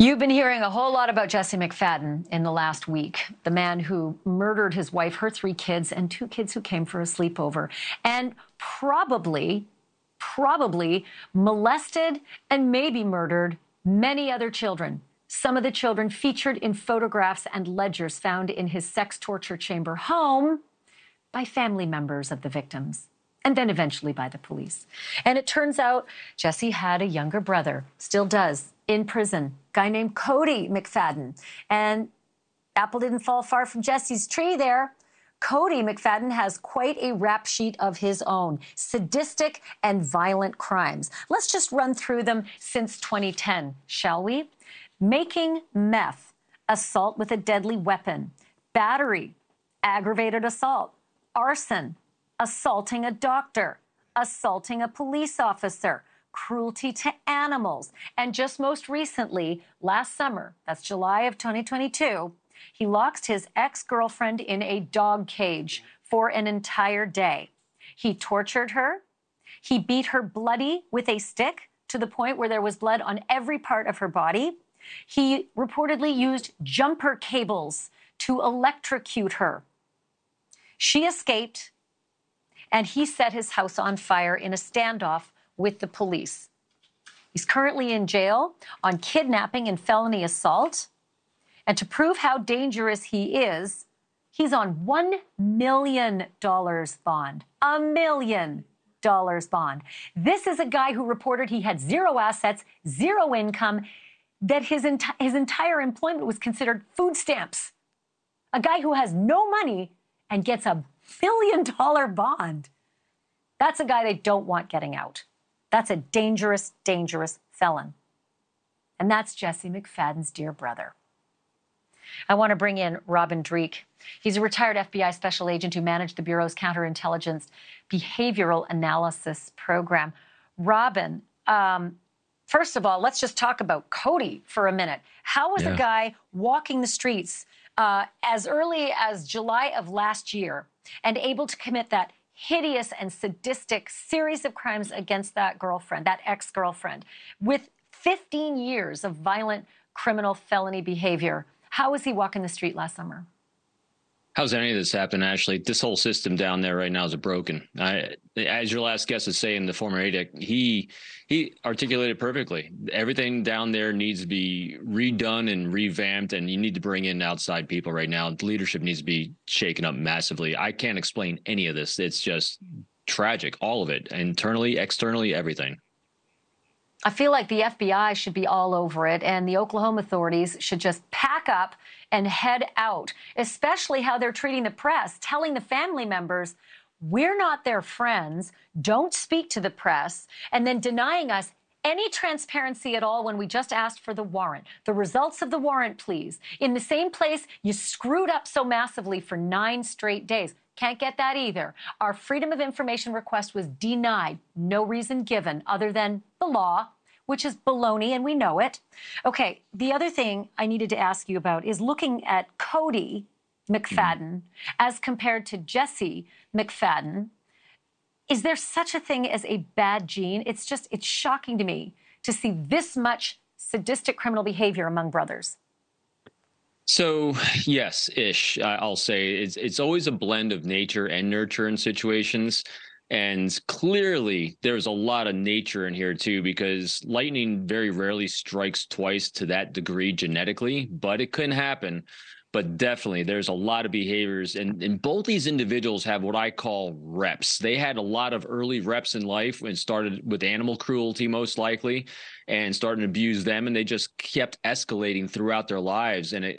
You've been hearing a whole lot about Jesse McFadden in the last week, the man who murdered his wife, her three kids, and two kids who came for a sleepover, and probably molested and maybe murdered many other children. Some of the children featured in photographs and ledgers found in his sex torture chamber home by family members of the victims, and then eventually by the police. And it turns out Jesse had a younger brother, still does, in prison, a guy named Cody McFadden. And apple didn't fall far from Jesse's tree there. Cody McFadden has quite a rap sheet of his own, sadistic and violent crimes. Let's just run through them since 2010, shall we? Making meth, assault with a deadly weapon, battery, aggravated assault, arson, assaulting a doctor, assaulting a police officer, cruelty to animals. And just most recently, last summer, that's July of 2022, he locked his ex-girlfriend in a dog cage for an entire day. He tortured her. He beat her bloody with a stick to the point where there was blood on every part of her body. He reportedly used jumper cables to electrocute her. She escaped, and he set his house on fire in a standoff with the police. He's currently in jail on kidnapping and felony assault. And to prove how dangerous he is, he's on $1 million bond. $1 million bond. This is a guy who reported he had zero assets, zero income, that his entire employment was considered food stamps. A guy who has no money and gets a $1 billion bond. That's a guy they don't want getting out. That's a dangerous, dangerous felon. And that's Jesse McFadden's dear brother. I want to bring in Robin Dreeke. He's a retired FBI special agent who managed the Bureau's counterintelligence behavioral analysis program. Robin, first of all, let's just talk about Cody for a minute. How was a guy walking the streets as early as July of last year and able to commit that hideous and sadistic series of crimes against that girlfriend, that ex-girlfriend, with 15 years of violent criminal felony behavior? How was he walking the street last summer? How's any of this happen, Ashley? This whole system down there right now is broken. As your last guest is saying, the former ADIC, he articulated perfectly. Everything down there needs to be redone and revamped, and you need to bring in outside people right now. Leadership needs to be shaken up massively. I can't explain any of this. It's just tragic, all of it, internally, externally, everything. I feel like the FBI should be all over it, and the Oklahoma authorities should just pack up and head out, especially how they're treating the press, telling the family members, we're not their friends, don't speak to the press, and then denying us any transparency at all when we just asked for the warrant. The results of the warrant, please. In the same place you screwed up so massively for 9 straight days. Can't get that either. Our freedom of information request was denied. No reason given other than the law, which is baloney, and we know it. Okay, the other thing I needed to ask you about is looking at Cody McFadden as compared to Jesse McFadden. Is there such a thing as a bad gene? It's just, it's shocking to me to see this much sadistic criminal behavior among brothers. So, yes-ish, I'll say. It's always a blend of nature and nurture in situations. And clearly, there's a lot of nature in here, too, because lightning very rarely strikes twice to that degree genetically, but it couldn't happen. But definitely, there's a lot of behaviors. And both these individuals have what I call reps. They had a lot of early reps in life and started with animal cruelty, most likely, and started to abuse them. And they just kept escalating throughout their lives. And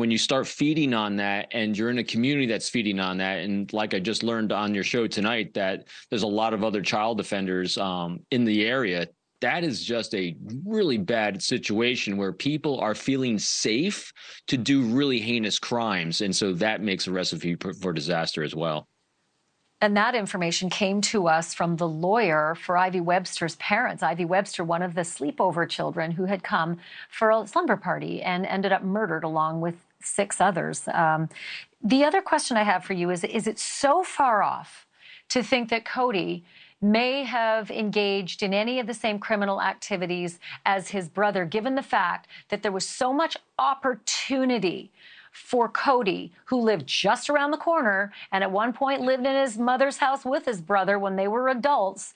when you start feeding on that, and you're in a community that's feeding on that, and like I just learned on your show tonight, that there's a lot of other child offenders in the area, that is just a really bad situation where people are feeling safe to do really heinous crimes. And so that makes a recipe for disaster as well. And that information came to us from the lawyer for Ivy Webster's parents. Ivy Webster, one of the sleepover children who had come for a slumber party and ended up murdered along with 6 others. The other question I have for you is it so far off to think that Cody may have engaged in any of the same criminal activities as his brother, given the fact that there was so much opportunity for Cody, who lived just around the corner and at one point lived in his mother's house with his brother when they were adults,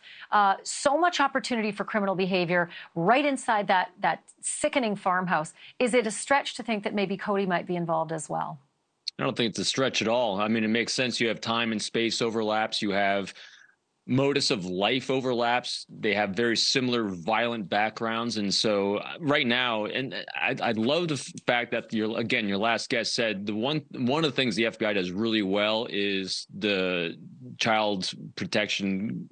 so much opportunity for criminal behavior right inside that sickening farmhouse. Is it a stretch to think that maybe Cody might be involved as well? I don't think it's a stretch at all. I mean, it makes sense. You have time and space overlaps. You have modus of life overlaps. They have very similar violent backgrounds. And so right now, and I love the fact that, your last guest said the one of the things the FBI does really well is the child protection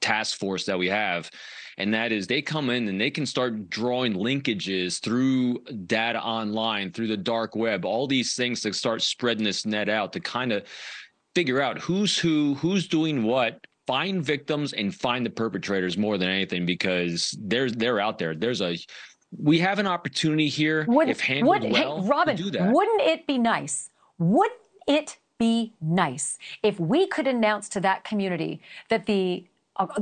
task force that we have. And that is they come in and they can start drawing linkages through data online, through the dark web, all these things to start spreading this net out to kind of figure out who's who, who's doing what, find victims and find the perpetrators more than anything, because they're out there. We have an opportunity here if handled well. Hey, Robin, to do that. Wouldn't it be nice? Wouldn't it be nice if we could announce to that community that the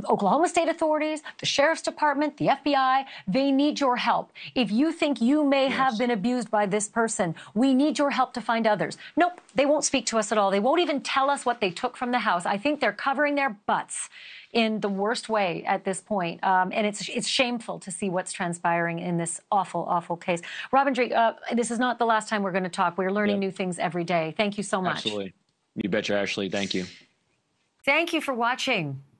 Oklahoma State authorities, the Sheriff's Department, the FBI, they need your help. If you think you may have been abused by this person, we need your help to find others. Nope, they won't speak to us at all. They won't even tell us what they took from the house. I think they're covering their butts in the worst way at this point. And it's shameful to see what's transpiring in this awful, awful case. Robin Dreeke, this is not the last time we're going to talk. We're learning new things every day. Thank you so much. Absolutely. You betcha, Ashley. Thank you. Thank you for watching.